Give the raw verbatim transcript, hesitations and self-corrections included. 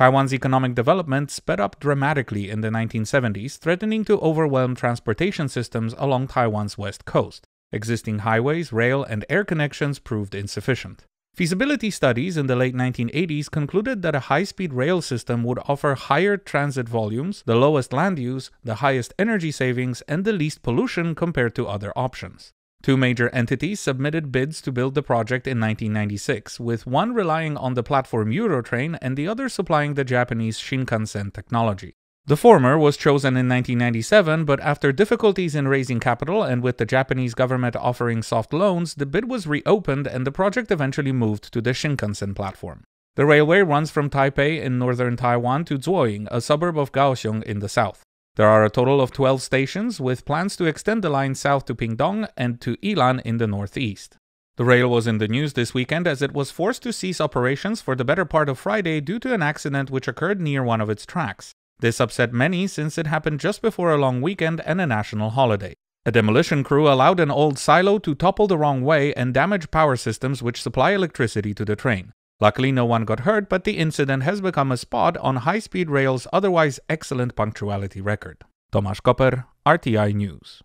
Taiwan's economic development sped up dramatically in the nineteen seventies, threatening to overwhelm transportation systems along Taiwan's west coast. Existing highways, rail, and air connections proved insufficient. Feasibility studies in the late nineteen eighties concluded that a high-speed rail system would offer higher transit volumes, the lowest land use, the highest energy savings, and the least pollution compared to other options. Two major entities submitted bids to build the project in nineteen ninety-six, with one relying on the platform Eurotrain and the other supplying the Japanese Shinkansen technology. The former was chosen in nineteen ninety-seven, but after difficulties in raising capital and with the Japanese government offering soft loans, the bid was reopened and the project eventually moved to the Shinkansen platform. The railway runs from Taipei in northern Taiwan to Zuoying, a suburb of Kaohsiung in the south. There are a total of twelve stations, with plans to extend the line south to Pingdong and to Ilan in the northeast. The rail was in the news this weekend as it was forced to cease operations for the better part of Friday due to an accident which occurred near one of its tracks. This upset many since it happened just before a long weekend and a national holiday. A demolition crew allowed an old silo to topple the wrong way and damage power systems which supply electricity to the train. Luckily, no one got hurt, but the incident has become a spot on high-speed rail's otherwise excellent punctuality record. Tomasz Kopper, R T I News.